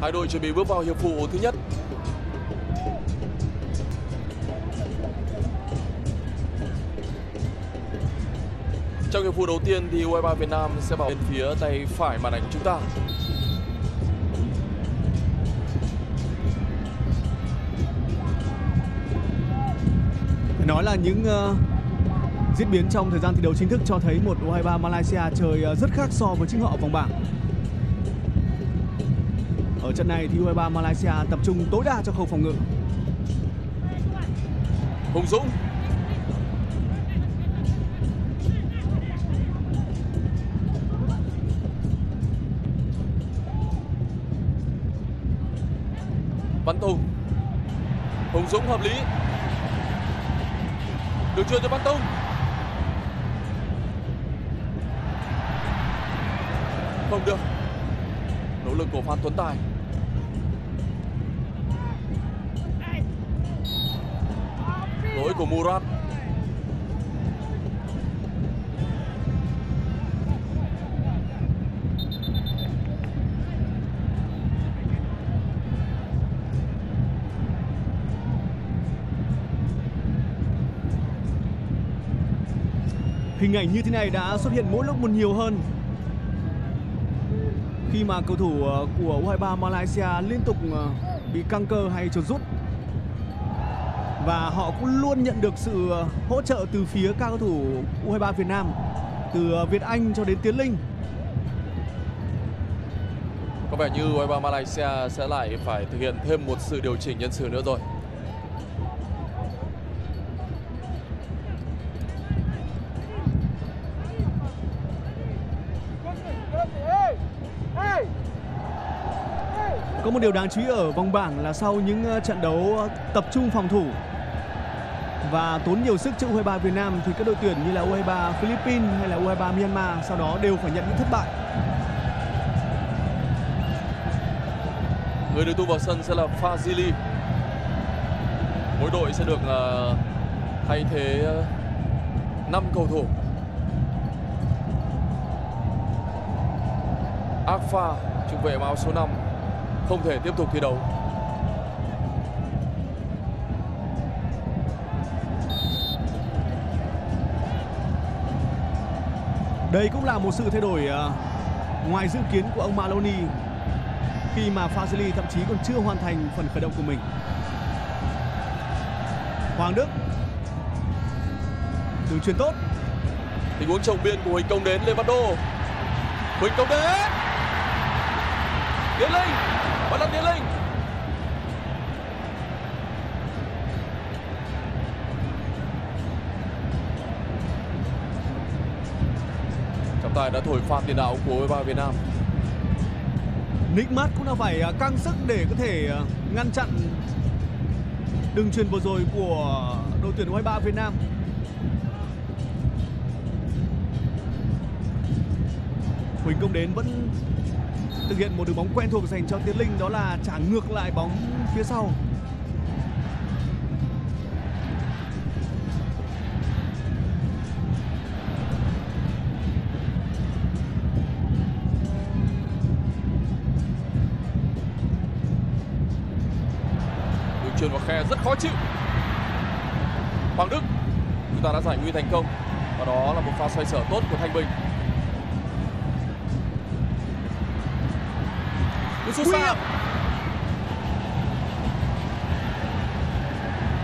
Hai đội chuẩn bị bước vào hiệp phụ thứ nhất. Trong hiệp phụ đầu tiên thì U23 Việt Nam sẽ vào bên phía tay phải màn ảnh chúng ta. Phải nói là những diễn biến trong thời gian thi đấu chính thức cho thấy một U23 Malaysia chơi rất khác so với chính họ ở vòng bảng. Ở trận này thì U23 Malaysia tập trung tối đa cho khâu phòng ngự. Hùng Dũng. Văn Tùng. Hùng Dũng hợp lý. Đường chuyền cho Văn Tùng. Không được. Nỗ lực của Phan Tuấn Tài. Lỗi của Murat. Hình ảnh như thế này đã xuất hiện mỗi lúc một nhiều hơn, khi mà cầu thủ của U23 Malaysia liên tục bị căng cơ hay chuột rút. Và họ cũng luôn nhận được sự hỗ trợ từ phía các cầu thủ U23 Việt Nam, từ Việt Anh cho đến Tiến Linh. Có vẻ như U23 Malaysia sẽ lại phải thực hiện thêm một sự điều chỉnh nhân sự nữa rồi. Có một điều đáng chú ý ở vòng bảng là sau những trận đấu tập trung phòng thủ và tốn nhiều sức cho U23 Việt Nam thì các đội tuyển như là U23 Philippines hay là U23 Myanmar sau đó đều phải nhận những thất bại. Người được tung vào sân sẽ là Fazili. Mỗi đội sẽ được thay thế 5 cầu thủ. Akfa, trung vệ áo số 5, không thể tiếp tục thi đấu. Đây cũng là một sự thay đổi ngoài dự kiến của ông Maloney, khi mà Fazili thậm chí còn chưa hoàn thành phần khởi động của mình. Hoàng Đức. Đường chuyền tốt. Tình huống chồng biên của Huỳnh Công đến. Levanto. Huỳnh Công đến. Tiến Linh. Vẫn là Tiến Linh. Trọng tài đã thổi phạt tiền đạo của U23 Việt Nam. Nick Mát cũng đã phải căng sức để có thể ngăn chặn đường chuyền vừa rồi của đội tuyển U23 Việt Nam. Huỳnh Công đến vẫn thực hiện một đường bóng quen thuộc dành cho Tiến Linh, đó là trả ngược lại bóng phía sau. Đường chuyền vào khe rất khó chịu. Hoàng Đức, chúng ta đã giải nguy thành công, và đó là một pha xoay sở tốt của Thanh Bình.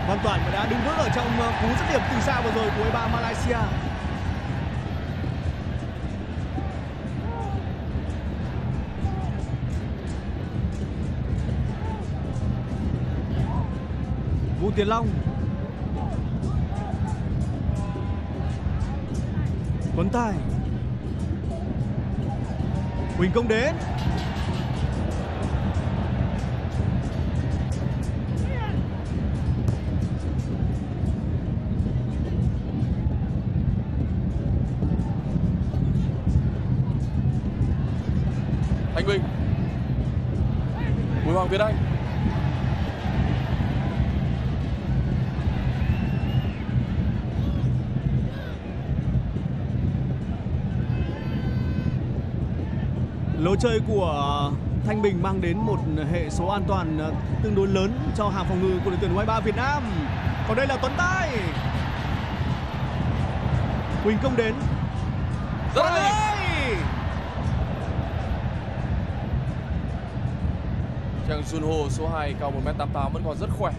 Văn Toản đã đứng vững ở trong cú dứt điểm từ xa vừa rồi của U23 Malaysia. Vũ Tiến Long. Tuấn Tài. Huỳnh Công đến. Việt Anh. Lối chơi của Thanh Bình mang đến một hệ số an toàn tương đối lớn cho hàng phòng ngự của đội tuyển U23 Việt Nam. Còn đây là Tuấn Tài, Huỳnh Công đến, rất Jang Junho số 2 cao 1m88 vẫn còn rất khỏe.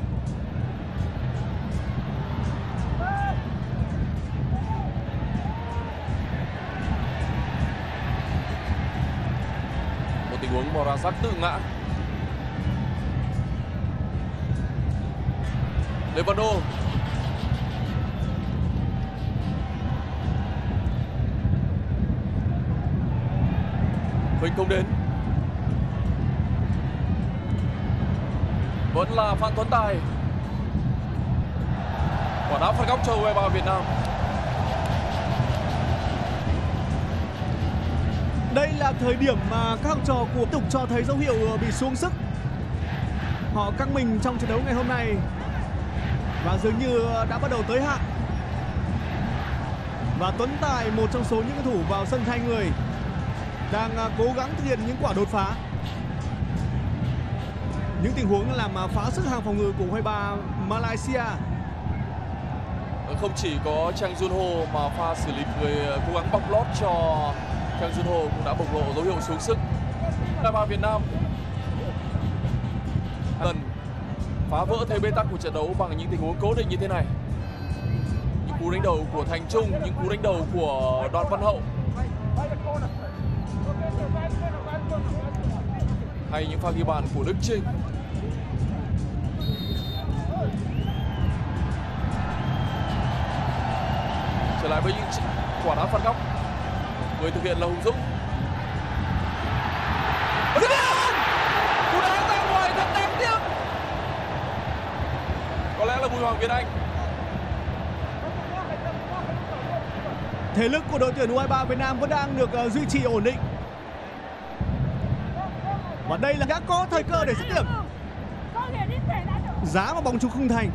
Một tình huống Morazak tự ngã. Levanto. Huỳnh Công đến. Vẫn là Phan Tuấn Tài. Quả đá phạt góc cho U23 Việt Nam. Đây là thời điểm mà các học trò của tục cho thấy dấu hiệu bị xuống sức. Họ căng mình trong trận đấu ngày hôm nay và dường như đã bắt đầu tới hạn. Và Tuấn Tài, một trong số những cầu thủ vào sân thay người, đang cố gắng thực hiện những quả đột phá, những tình huống làm phá sức hàng phòng ngự của U23 Malaysia. Không chỉ có Jang Junho mà pha xử lý người cố gắng bọc lót cho Jang Junho cũng đã bộc lộ dấu hiệu xuống sức. U23 Việt Nam lần phá vỡ thế bế tắc của trận đấu bằng những tình huống cố định như thế này. Những cú đánh đầu của Thành Trung, những cú đánh đầu của Đoàn Văn Hậu, hay những pha ghi bàn của Đức Trinh. Trở lại với những quả đá phạt góc, người thực hiện là Hùng Dũng. Cú đá ra ngoài thật đáng tiếc. Có lẽ là Bùi Hoàng Việt Anh. Thế lực của đội tuyển U23 Việt Nam vẫn đang được duy trì ổn định. Và đây là đã có thời cơ để dứt điểm. Giá vào bóng trúng khung thành.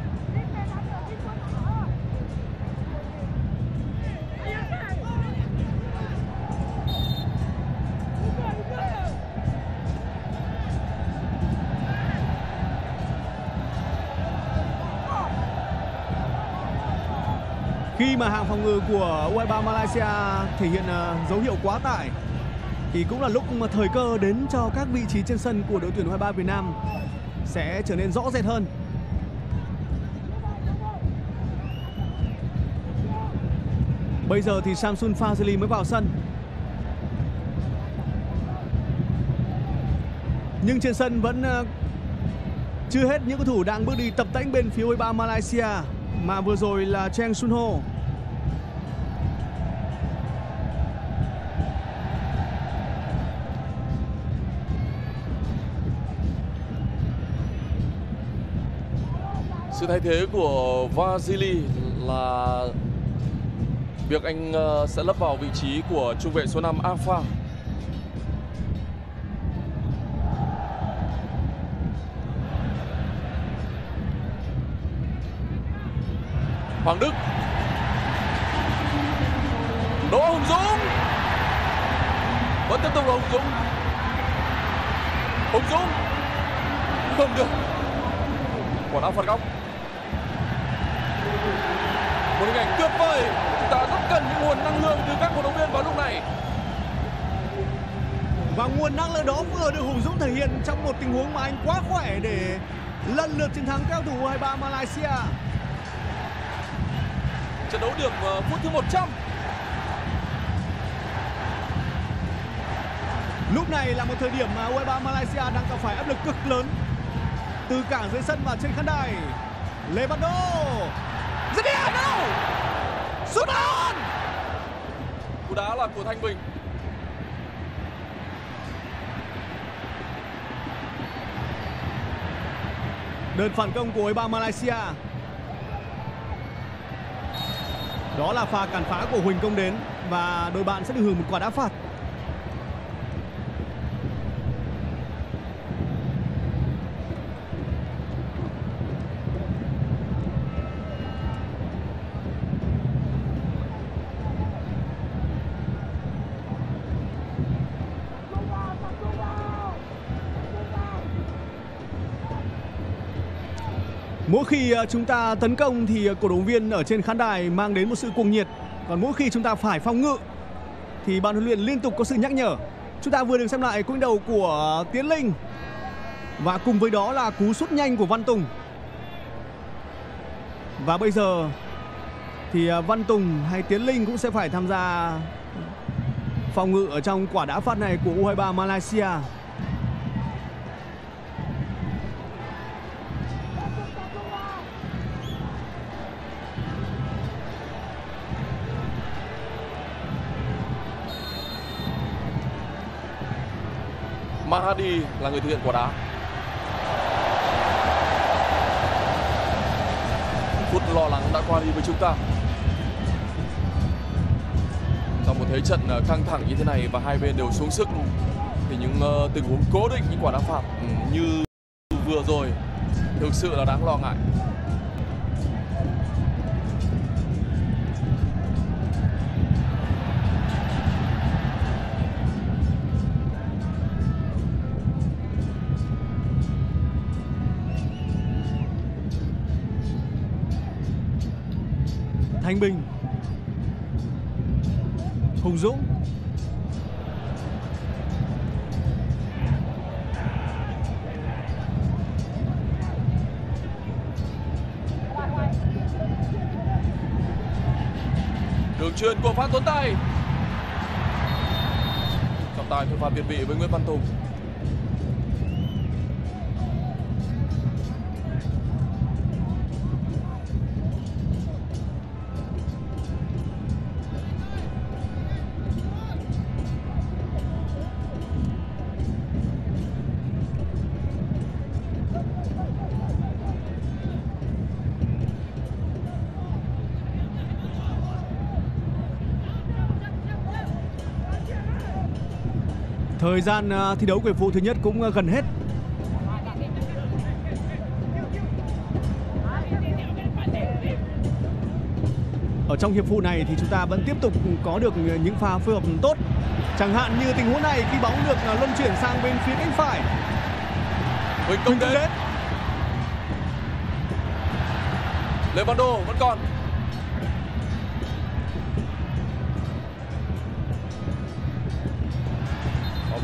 Khi mà hàng phòng ngự của U23 Malaysia thể hiện dấu hiệu quá tải thì cũng là lúc mà thời cơ đến cho các vị trí trên sân của đội tuyển U23 Việt Nam sẽ trở nên rõ rệt hơn. Bây giờ thì Samsun Fazili mới vào sân. Nhưng trên sân vẫn chưa hết những cầu thủ đang bước đi tập tễnh bên phía U23 Malaysia, mà vừa rồi là Jang Junho. Sự thay thế của Vazili là việc anh sẽ lấp vào vị trí của trung vệ số 5 Alpha. Hoàng Đức, Đỗ Hùng Dũng, vẫn tiếp tục là Hùng Dũng. Hùng Dũng không được. Quả đá phạt góc. Một hình ảnh tuyệt vời. Chúng ta rất cần những nguồn năng lượng từ các cổ động viên vào lúc này. Và nguồn năng lượng đó vừa được Hùng Dũng thể hiện trong một tình huống mà anh quá khỏe để lần lượt chiến thắng cao thủ U23 Malaysia. Trận đấu điểm phút thứ 100. Lúc này là một thời điểm mà U23 Malaysia đang gặp phải áp lực cực lớn từ cả dưới sân và trên khán đài. Levanto dứt điểm, đâu sút on. Cú đá là của Thanh Bình. Đợt phản công của U23 Malaysia, đó là pha cản phá của Huỳnh Công đến và đội bạn sẽ được hưởng một quả đá phạt. Mỗi khi chúng ta tấn công thì cổ động viên ở trên khán đài mang đến một sự cuồng nhiệt. Còn mỗi khi chúng ta phải phòng ngự thì ban huấn luyện liên tục có sự nhắc nhở. Chúng ta vừa được xem lại cú đánh đầu của Tiến Linh và cùng với đó là cú sút nhanh của Văn Tùng. Và bây giờ thì Văn Tùng hay Tiến Linh cũng sẽ phải tham gia phòng ngự ở trong quả đá phạt này của U23 Malaysia. Mahadi là người thực hiện quả đá. Phút lo lắng đã qua đi với chúng ta. Trong một thế trận căng thẳng như thế này và hai bên đều xuống sức thì những tình huống cố định, những quả đá phạt như vừa rồi thực sự là đáng lo ngại. Thanh Bình, Hùng Dũng, đường chuyền của Phan Tuấn Tài, trọng tài thổi phạt biệt vị với Nguyễn Văn Tùng. Thời gian thi đấu của phụ thứ nhất cũng gần hết. Ở trong hiệp phụ này thì chúng ta vẫn tiếp tục có được những pha phối hợp tốt. Chẳng hạn như tình huống này khi bóng được luân chuyển sang bên phía cánh phải. Huỳnh Công Đến. Lê Văn Đô vẫn còn.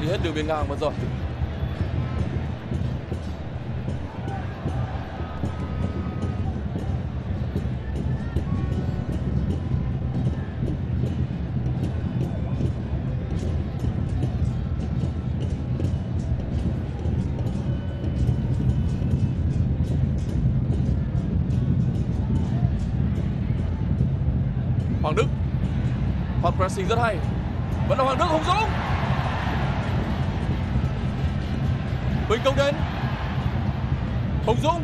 Đi hết đường biên ngang mất rồi. Hoàng Đức, hot pressing rất hay. Vẫn là Hoàng Đức, Hùng Dũng. Huỳnh Công Đến, Hùng Dũng,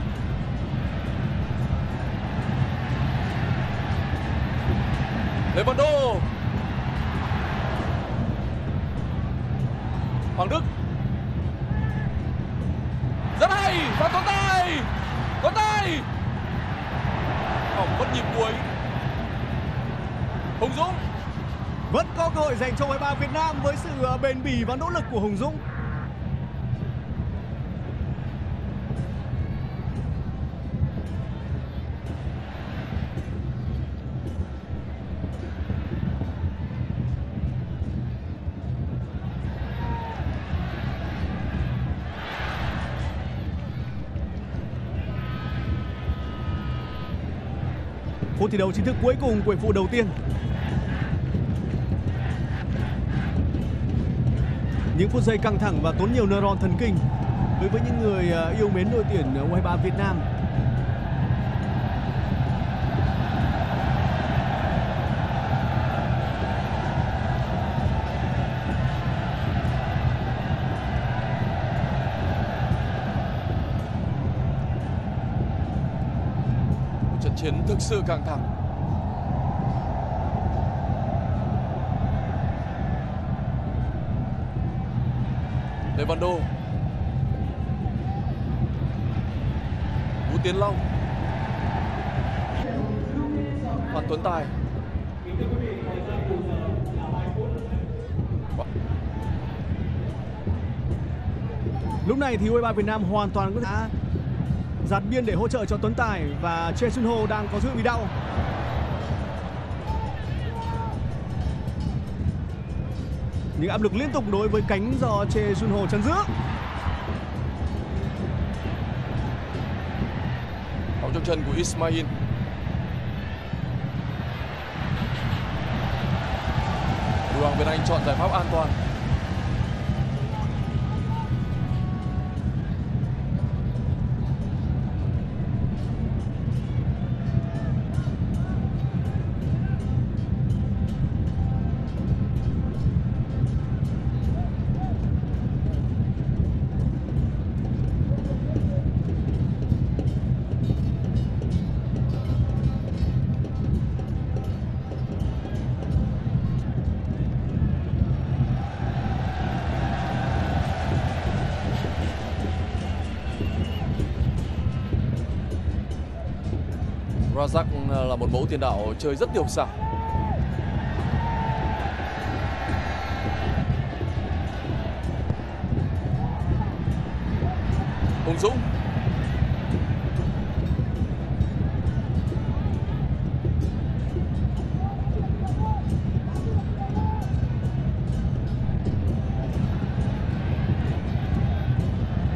Lê Văn Đô, Hoàng Đức, rất hay, Phan Tuấn Tài, không mất nhịp cuối. Hùng Dũng vẫn có cơ hội dành cho U23 Việt Nam với sự bền bỉ và nỗ lực của Hùng Dũng. Phút thi đấu chính thức cuối cùng của phụ đầu tiên. Những phút giây căng thẳng và tốn nhiều neuron thần kinh đối với những người yêu mến đội tuyển U23 Việt Nam. Chiến thực sự căng thẳng. Lê Văn Đô, Vũ Tiến Long, Phan Tuấn Tài, lúc này thì U23 Việt Nam hoàn toàn có thể dạt biên để hỗ trợ cho Tuấn Tài. Và Jang Junho đang có dữ bị đau. Những áp lực liên tục đối với cánh do Jang Junho chấn giữ. Bóng trong chân của Ismail. Đội bóng Việt Anh chọn giải pháp an toàn. Razak là một mẫu tiền đạo chơi rất nhiều xảo. Hùng Dũng.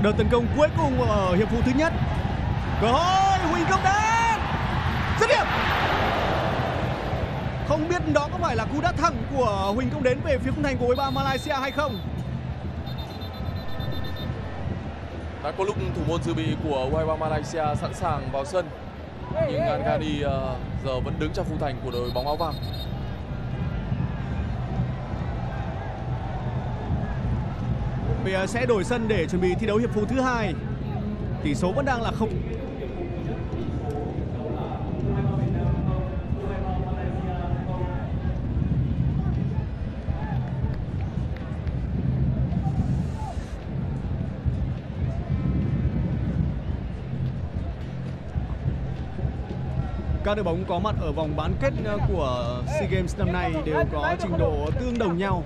Đợt tấn công cuối cùng ở hiệp phụ thứ nhất. Cơ hội Huỳnh Công Đá. Dứt điểm. Không biết đó có phải là cú đá thẳng của Huỳnh Công Đến về phía khung thành của U23 Malaysia hay không. Đã có lúc thủ môn dự bị của U23 Malaysia sẵn sàng vào sân, nhưng Angani giờ vẫn đứng trong khung thành của đội bóng áo vàng. Bây giờ sẽ đổi sân để chuẩn bị thi đấu hiệp phụ thứ hai. Tỷ số vẫn đang là 0. Các đội bóng có mặt ở vòng bán kết của SEA Games năm nay đều có trình độ tương đồng nhau.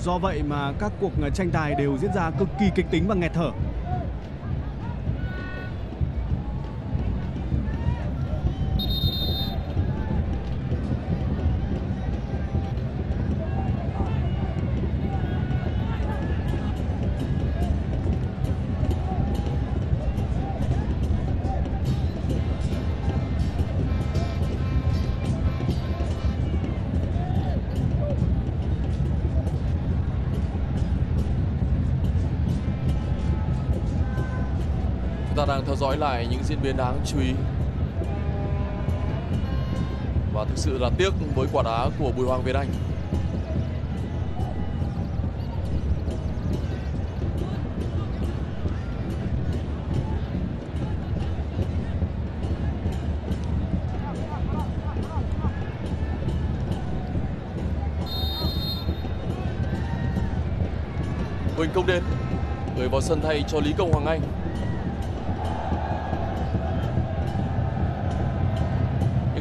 Do vậy mà các cuộc tranh tài đều diễn ra cực kỳ kịch tính và nghẹt thở. Chúng ta đang theo dõi lại những diễn biến đáng chú ý. Và thực sự là tiếc với quả đá của Bùi Hoàng Việt Anh. Huỳnh Công Đến, người vào sân thay cho Lý Công Hoàng Anh.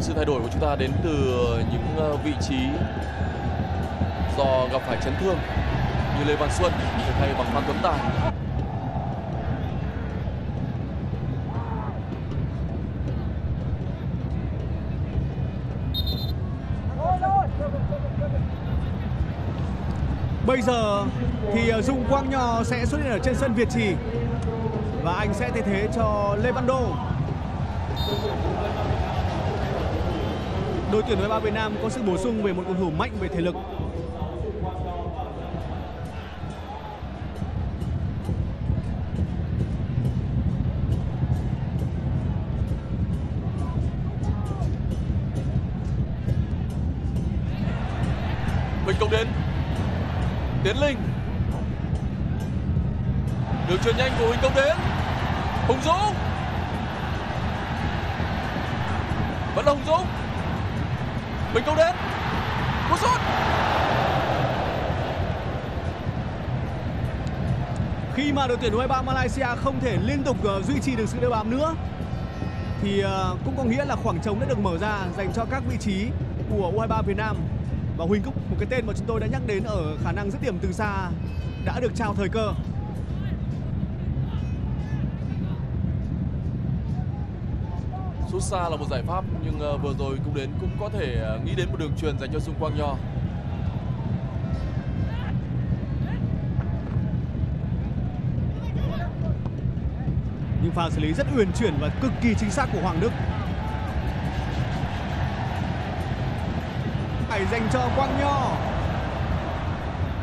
Sự thay đổi của chúng ta đến từ những vị trí do gặp phải chấn thương như Lê Văn Xuân được thay bằng Phan Tuấn Tài. Bây giờ thì Dung Quang Nho sẽ xuất hiện ở trên sân Việt Trì và anh sẽ thay thế cho Lê Văn Đô. Đội tuyển U23 Việt Nam có sự bổ sung về một cầu thủ mạnh về thể lực. Huỳnh Công Đến, Tiến Linh, đường chuyền nhanh của Huỳnh Công Đến, Hùng Dũng, vẫn là Hùng Dũng. Huỳnh Công Đến, cú sút. Khi mà đội tuyển U23 Malaysia không thể liên tục duy trì được sự đưa bám nữa thì cũng có nghĩa là khoảng trống đã được mở ra dành cho các vị trí của U23 Việt Nam. Và Huỳnh Công, một cái tên mà chúng tôi đã nhắc đến ở khả năng dứt điểm từ xa, đã được trao thời cơ. Sút xa là một giải pháp, nhưng vừa rồi cũng có thể nghĩ đến một đường chuyền dành cho Sung Quang Nho. Nhưng pha xử lý rất uyển chuyển và cực kỳ chính xác của Hoàng Đức. Phải dành cho Quang Nho.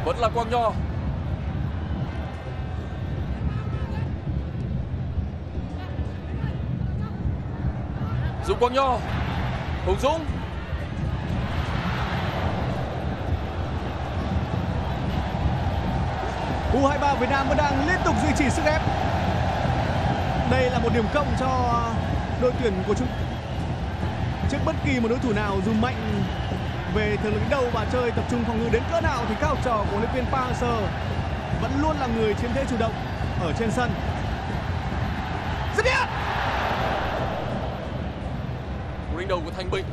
Vẫn là Quang Nho. Dũng Quang Nho. Hùng Dũng. U23 Việt Nam vẫn đang liên tục duy trì sức ép. Đây là một điểm cộng cho đội tuyển của chúng trước bất kỳ một đối thủ nào, dù mạnh về thường lực đầu và chơi tập trung phòng ngự đến cỡ nào thì các học trò của huấn luyện viên Park Hang Seo vẫn luôn là người chiếm thế chủ động ở trên sân. Dứt điểm. Đánh đầu của Thanh Bình.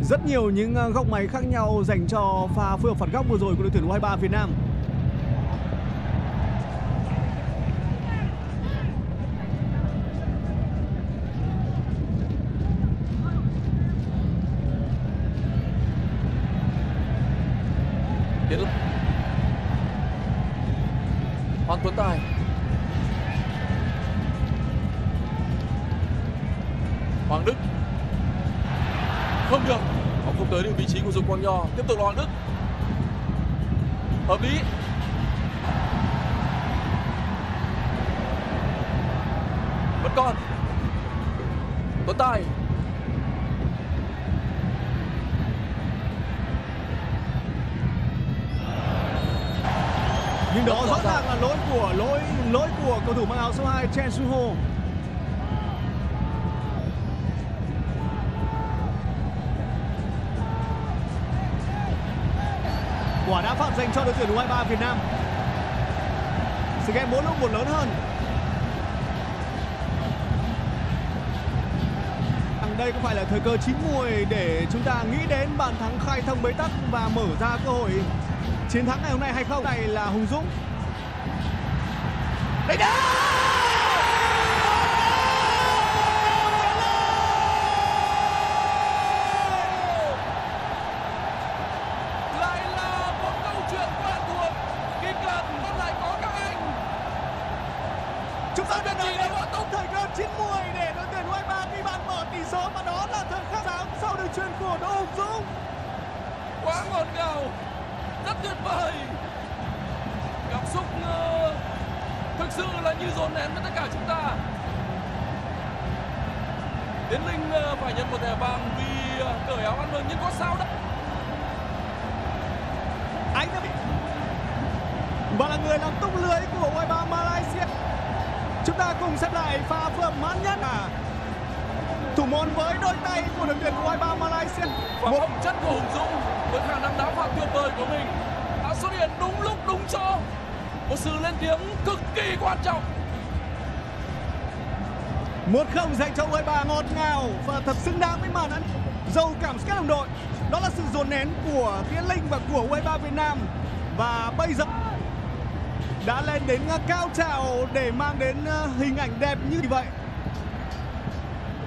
Rất nhiều những góc máy khác nhau dành cho pha phối hợp phạt góc vừa rồi của đội tuyển U23 Việt Nam. Tiến Linh, Hoàng Tuấn Tài, Hoàng Đức. Không được, họ không tới được vị trí của Dũng Quang Nho. Tiếp tục là Hoàng Đức. Hợp lý. Vẫn còn Tuấn Tài. Nhưng đó rõ ràng là lỗi của cầu thủ mang áo số 2 Jang Junho. Quả đá phạt dành cho đội tuyển U23 Việt Nam. SEA Games mỗi lúc một lớn hơn. Đây cũng phải là thời cơ chín muồi để chúng ta nghĩ đến bàn thắng khai thông bế tắc và mở ra cơ hội chiến thắng ngày hôm nay hay không. Này là Hùng Dũng. Đấy đó. Lại là một câu chuyện quen thuộc. Kịch cận vẫn lại có các anh. Chúng ta biết đây là một thời cơ chín muồi để đội tuyển U23 ghi bàn mở tỷ số, và đó là thời khắc sáng sau đường chuyền của Đỗ Hùng Dũng. Quá ngọt ngào. Rất tuyệt vời. Cảm xúc thực sự là như dồn nén với tất cả chúng ta. Tiến Linh phải nhận một thẻ vàng vì cởi áo ăn mừng, nhưng có sao đâu. Anh đã bị và là người làm tung lưới của U23 Malaysia. Chúng ta cùng xem lại pha phối hợp mãn nhất thủ môn với đôi tay của đội tuyển U23 Malaysia. Và một chất của Hùng Dũng với khả năng đá phạt tuyệt vời của mình đã xuất hiện đúng lúc đúng chỗ. Một sự lên tiếng cực kỳ quan trọng. 1-0 dành cho U23 ngọt ngào và thật xứng đáng với màn ăn dâu cảm xúc các đồng đội. Đó là sự dồn nén của Tiến Linh và của U23 Việt Nam. Và bây giờ đã lên đến cao trào để mang đến hình ảnh đẹp như vậy.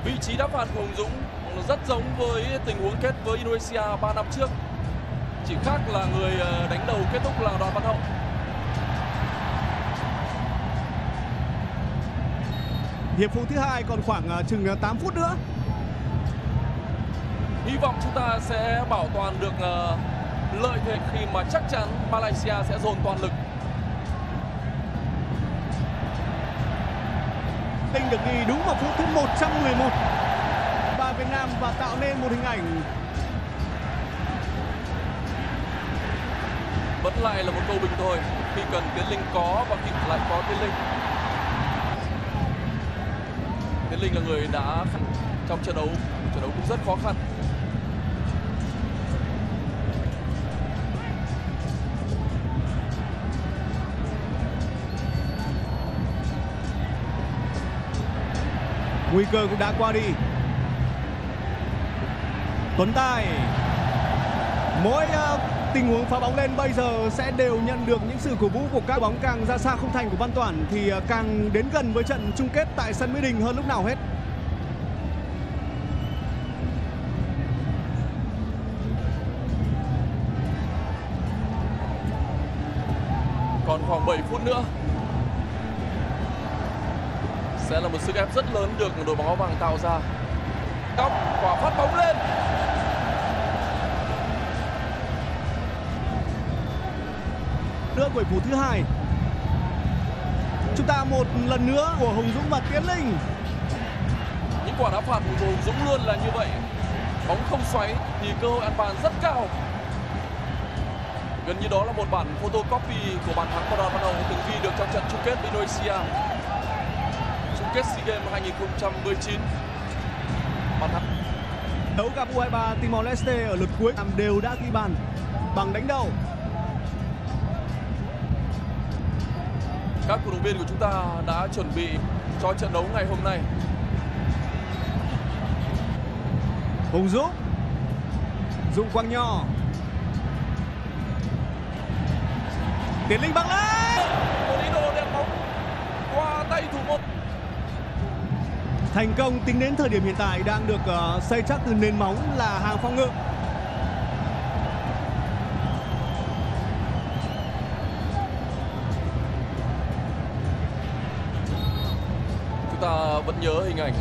Vị trí đá phạt của Hùng Dũng rất giống với tình huống kết với Indonesia 3 năm trước. Chỉ khác là người đánh đầu kết thúc là Đoàn Văn Hậu. Hiệp phụ thứ hai còn khoảng chừng 8 phút nữa. Hy vọng chúng ta sẽ bảo toàn được lợi thế khi mà chắc chắn Malaysia sẽ dồn toàn lực. Tinh được đi đúng vào phút thứ 111 Việt Nam và tạo nên một hình ảnh. Vẫn lại là một câu bình thôi. Khi cần Tiến Linh có và khi lại có Tiến Linh. Tiến Linh là người đã trong trận đấu cũng rất khó khăn. Nguy cơ cũng đã qua đi. Tuấn Tài. Mỗi tình huống phá bóng lên bây giờ sẽ đều nhận được những sự cổ vũ của các bóng. Càng ra xa khung thành của Văn Toản thì càng đến gần với trận chung kết tại sân Mỹ Đình hơn lúc nào hết. Còn khoảng 7 phút nữa sẽ là một sức ép rất lớn được đội bóng áo vàng tạo ra. Góc, quả phát bóng lên. Nữa của phút thứ hai, chúng ta một lần nữa của Hùng Dũng và Tiến Linh. Những quả đá phạt của Hùng Dũng luôn là như vậy. Bóng không xoáy thì cơ hội ăn bàn rất cao. Gần như đó là một bản photocopy của bàn thắng của Ronaldo từng ghi được trong trận chung kết Indonesia, chung kết SEA Games 2019. Bàn thắng đấu gặp U23 Timor Leste ở lượt cuối đều đã ghi bàn bằng đánh đầu. Các cổ động viên của chúng ta đã chuẩn bị cho trận đấu ngày hôm nay. Hùng Dũng, Dũng Quang Nho, Tiến Linh băng lên. Một ý đồ đẹp bóng qua tay thủ môn. Thành công tính đến thời điểm hiện tại đang được xây chắc từ nền móng là hàng phòng ngự. Chúng ta vẫn nhớ hình ảnh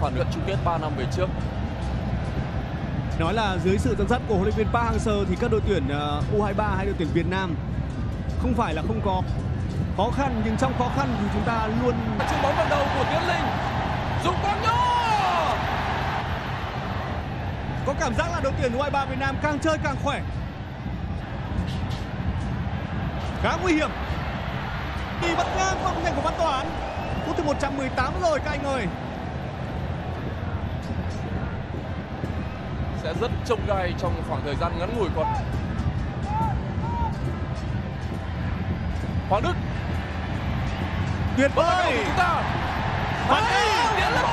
phản luyện chung kết 3 năm về trước. Nói là dưới sự dẫn dắt của huấn luyện viên Park Hang Seo thì các đội tuyển U23 hay đội tuyển Việt Nam không phải là không có khó khăn, nhưng trong khó khăn thì chúng ta luôn. Chuyền bóng vào đầu của Tiến Linh, Dũng Quang Nho. Có cảm giác là đội tuyển U23 Việt Nam càng chơi càng khỏe, khá nguy hiểm. Đi bật ngang qua khung thành của Văn Toản. Phút thứ 118 rồi các anh ơi. Sẽ rất trông gai trong khoảng thời gian ngắn ngủi còn. Hoàng Đức. Tuyệt vời. Chúng ta. Bắn Tiến Linh.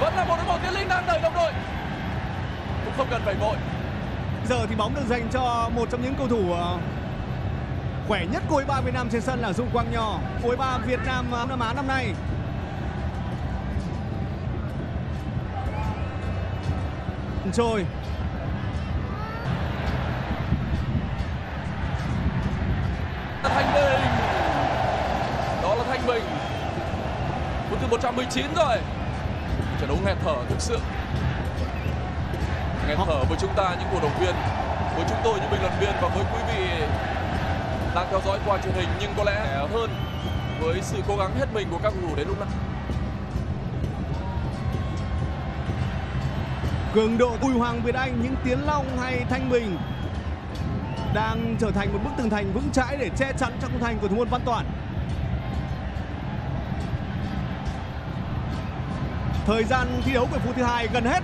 Vẫn là 1-1, Tiến Linh đang đẩy đồng đội. Cũng không cần phải vội. Giờ thì bóng được dành cho một trong những cầu thủ khỏe nhất của U23 Việt Nam trên sân là Dũng Quang Nho, U23 Việt Nam Nam Á năm nay. Trôi. Thanh Bình. Đó là Thanh Bình. Phút thứ 119 rồi. Trận đấu nghẹt thở thực sự. Nghẹt thở với chúng ta những cổ động viên, với chúng tôi những bình luận viên và với quý vị đang theo dõi qua truyền hình, nhưng có lẽ hơn với sự cố gắng hết mình của các cầu thủ đến lúc này. Cường độ Bùi Hoàng Việt Anh, những Tiến Long hay Thanh Bình đang trở thành một bức tường thành vững chãi để che chắn cho khung thành của thủ môn Văn Toản. Thời gian thi đấu của phút thứ hai gần hết.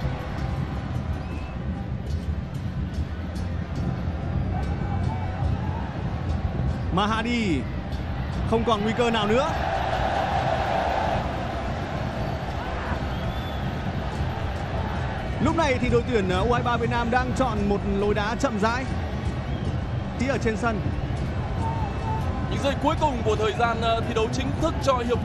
Mahadi không còn nguy cơ nào nữa. Lúc này thì đội tuyển U23 Việt Nam đang chọn một lối đá chậm rãi tí ở trên sân. Những giây cuối cùng của thời gian thi đấu chính thức cho hiệp.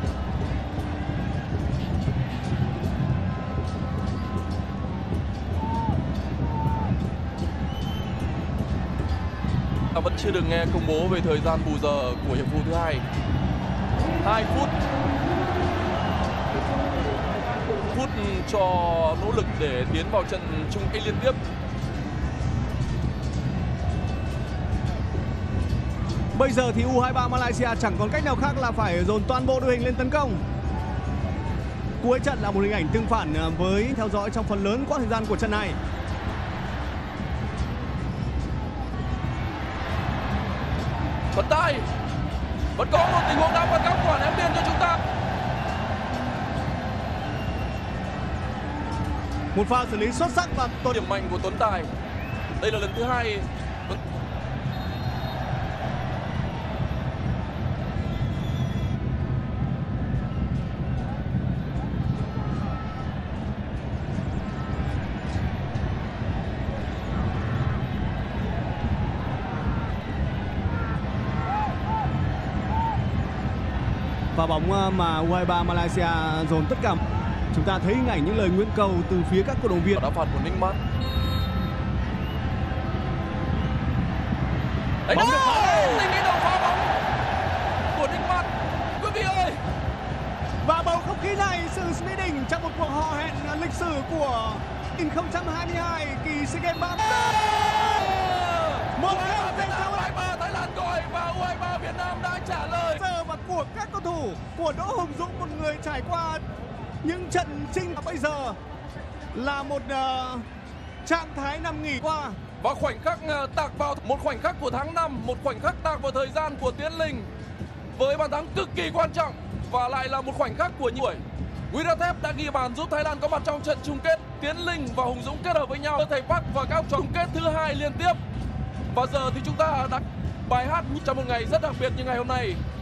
Vẫn chưa được nghe công bố về thời gian bù giờ của hiệp vụ thứ hai. 2 phút. Phút cho nỗ lực để tiến vào trận chung kết liên tiếp. Bây giờ thì U23 Malaysia chẳng còn cách nào khác là phải dồn toàn bộ đội hình lên tấn công. Cuối trận là một hình ảnh tương phản với theo dõi trong phần lớn quãng thời gian của trận này. Vẫn tay. Vẫn có một tình huống đá phạt góc quả ném biên cho chúng ta. Một pha xử lý xuất sắc và tốt. Điểm mạnh của Tuấn Tài. Đây là lần thứ hai. và bóng mà U23 Malaysia dồn tất cả. Chúng ta thấy hình ảnh những lời nguyện cầu từ phía các cổ động viên. Đá phạt của Ninh Mát. Bóng được phá, tình ý đầu phá bóng của Ninh Mát. Quý vị ơi! Và bầu không khí này sự Mỹ Đình trong một cuộc hò hẹn lịch sử của 2022 kỳ SEA Games 30. Một lần dành cho U23 Thái Lan gọi và U23 Việt Nam đã trả lời. Giờ và của các cầu thủ của Đỗ Hùng Dũng, một người trải qua những trận chinh bây giờ là một trạng thái nằm nghỉ qua. Và khoảnh khắc tạc vào, một khoảnh khắc của tháng 5, một khoảnh khắc tạc vào thời gian của Tiến Linh với bàn thắng cực kỳ quan trọng, và lại là một khoảnh khắc của những tuổi. Nguyễn Đa Thép đã ghi bàn giúp Thái Lan có mặt trong trận chung kết. Tiến Linh và Hùng Dũng kết hợp với nhau, thầy Park và các chung kết thứ hai liên tiếp. Và giờ thì chúng ta đã bài hát trong một ngày rất đặc biệt như ngày hôm nay.